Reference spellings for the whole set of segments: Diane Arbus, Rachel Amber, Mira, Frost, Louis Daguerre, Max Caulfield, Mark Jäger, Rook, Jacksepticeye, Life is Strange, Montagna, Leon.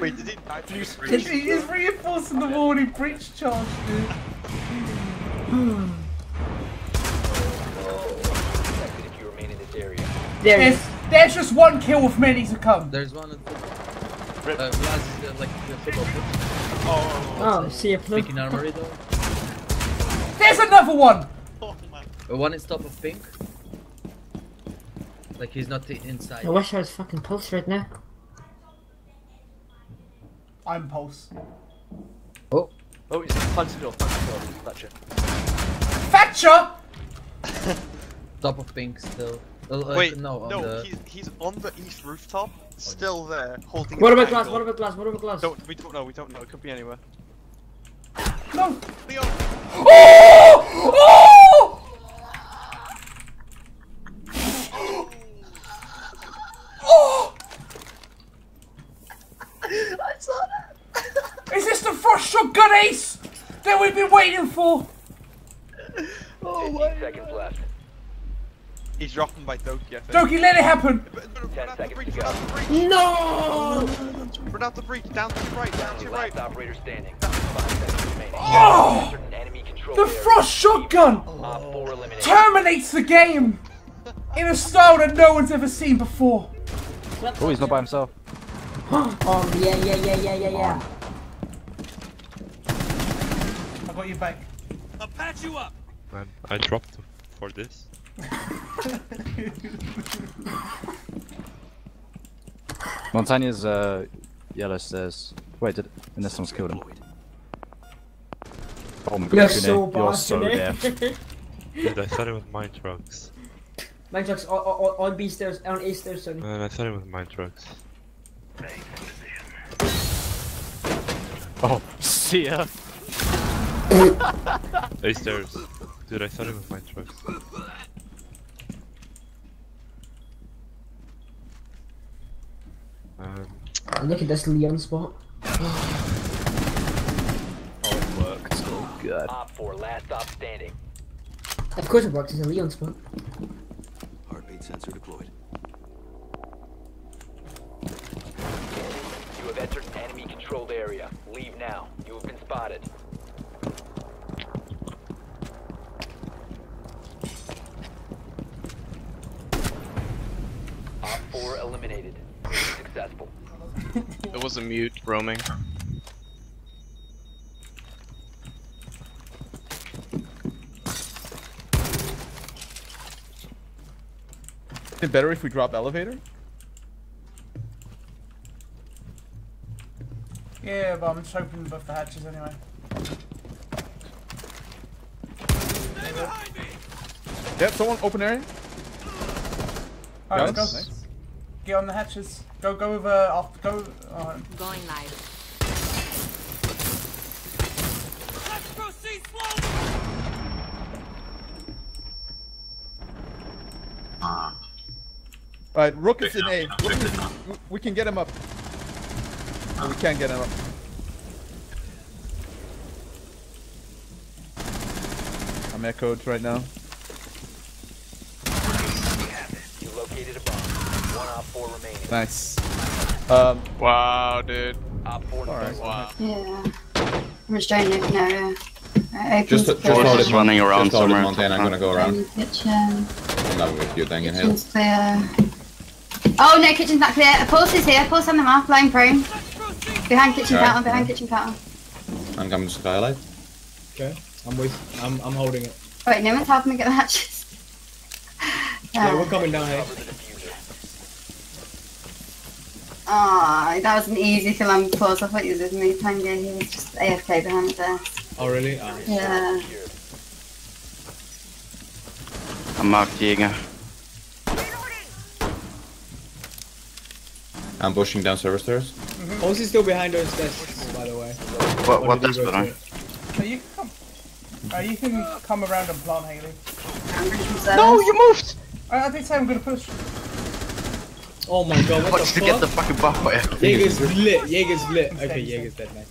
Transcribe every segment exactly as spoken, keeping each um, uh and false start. Wait, did he die to his breach? He's reinforcing the wall and he breach charged it. There there's, there's just one kill with many to come. There's one at the... Rip. Uh, last, uh, like, the football. Oh, oh see a fluke. Armory though. There's another one! Oh, uh, one is top of pink. Like he's not inside. I wish I was fucking Pulse right now. I'm Pulse. Oh. Oh, he's punching off, punching off. Thatcher! Thatcher! Top of pink still. Uh, Wait, no, no the... he's, he's on the east rooftop, still there, holding. What about glass? What about glass? What about glass? Don't, we don't know, we don't know, it could be anywhere. No! Leon! Oh! Oh! Oh! I saw that! Is this the Frost shotgun ace that we've been waiting for? Oh, wait. fifteen seconds left. He's dropping by Doki, I think. Doki, let it happen! ten seconds to go. No! Run out the breach, down to your right, down to your right. Operator standing. Oh! The Frost shotgun! Terminates the game! In a style that no one's ever seen before. Oh, he's not by himself. Oh, yeah, yeah, yeah, yeah, yeah, yeah. I got your back. I'll patch you up! Man, I dropped for this. Montagna's uh, yellow stairs. Wait, did unless someone's killed him. Oh my god, you're so deaf. Dude, I thought it was mine trucks. Mine trucks on, on, on B stairs, on A stairs, sorry. Man, I thought it was mine trucks. Oh, see ya. A stairs. Dude, I thought it was mine trucks. Um, Look at this Leon spot. Oh, it worked. Oh, God. Op four, last stop standing. Of course it worked. It's a Leon spot. Heartbeat sensor deployed. You have entered an enemy controlled area. Leave now. You have been spotted. Op four eliminated. Successful. It was a mute roaming. Is it better if we drop elevator? Yeah, but I'm just hoping above the hatches anyway. Stay behind me. Yep, someone open area. Alright, let's go. Get on the hatches. Go, go over, off, go. Oh. Going live. Let's proceed slowly. Alright, Rook is in A. Rook is, we can get him up. No, we can't get him up. I'm echoed right now. You located a bomb. One op four remaining. Nice. Um, wow, dude. Op four right. Wow. Yeah. I'm just trying to look now, yeah. Right, just just just running around just somewhere. Montana, I'm gonna go around. Kitchen. I'm not with you, dang it, Hill. Clear. Oh, no, kitchen's not clear. A pulse is here. Pulse on the map, lying prone. Behind kitchen right. Pattern, behind kitchen pattern. I'm coming to skylight. Okay, I'm with. I'm, I'm holding it. Oh, wait, no one's helping me get the hatches. Yeah, no, we're coming down here. Ah, oh, that was an easy kill on pause. I thought you was with me, Tango. He was just A F K behind there. Oh, really? Oh. Yeah. I'm Mark Jäger. I'm pushing down server stairs. Mm-hmm. Pulse is still behind those stairs, by the way. What, what desk did I? So you can come. Uh, you can come around and plant, Haley. No, you moved! I, I think so, I'm gonna push. Oh my god, what Watch the fuck? Get the fucking buff by Jaeger's lit, Jaeger's lit. Okay, Jaeger's dead, man.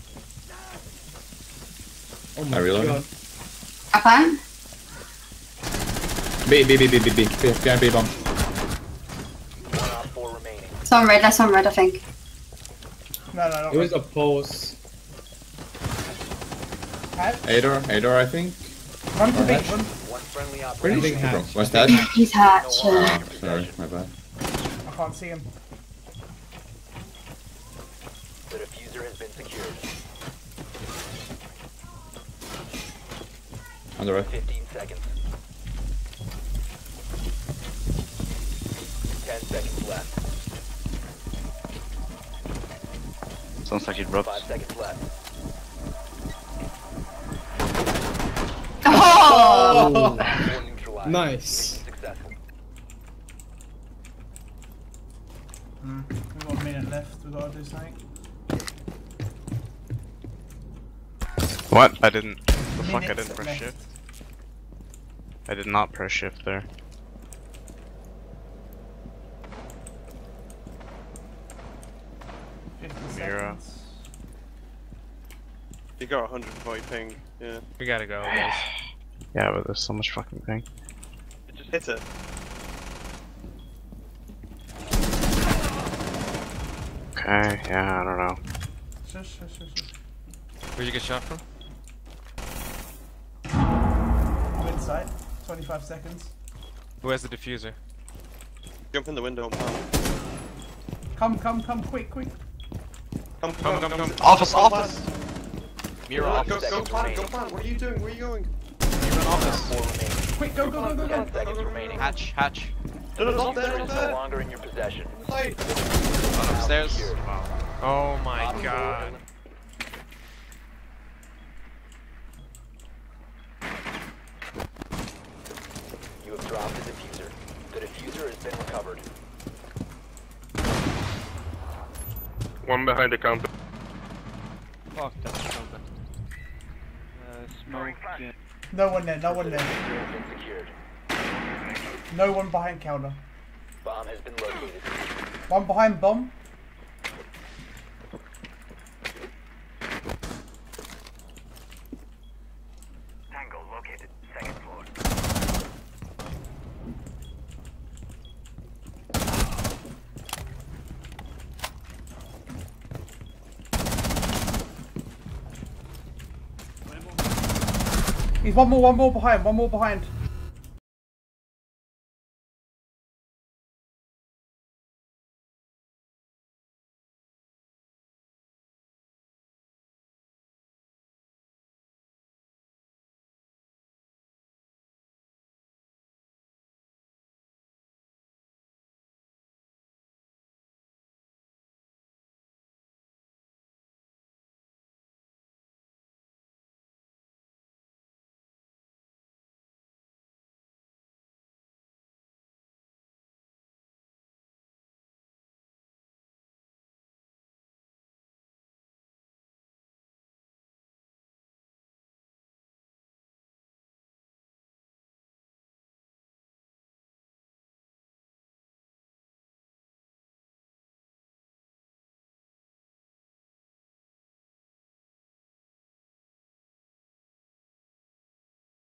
Oh my I really god. Up on? B, B, B, B, B, B. Behind B bomb. It's on red, that's on red, I think. No, no, no. It was a pose. Ador, Ador, I think. Run to big. One friendly operator. Where did he come from? What's that? He's hatch. Oh, sorry, my bad. I can't see him. The diffuser has been secured. On the right. Fifteen seconds. Ten seconds left. Sounds like it broke. Five seconds left. Oh! Nice. Mm. We've got a minute left, we gotta do something. What? I didn't. The fuck, I didn't press shift. I did not press shift there. Mira. You got one hundred forty ping, yeah. We gotta go, guys. Yeah, but there's so much fucking thing. It just hits it. Okay, yeah, I don't know. Sure, sure, sure, sure. Where'd you get shot from? I'm inside. twenty-five seconds. Who has the diffuser? Jump in the window and pump. Come, come, come, quick, quick. Come, come, come, come. come. Office, office! Mira, office. Go, go, plan, go, plan. What are you doing? Where are you going? Office. Quick, go, go, go, go, go! Ten seconds remaining. Hatch, hatch. No, no, there, there. Is no longer in your possession. Light. Upstairs. Oh my god. You have dropped the diffuser. The diffuser has been recovered. One behind the counter. Fuck that counter. Uh, smoke. No one there, no one there. No one behind counter. Bomb has been located. One behind bomb. Tango located, second floor. He's one more, one more behind, one more behind.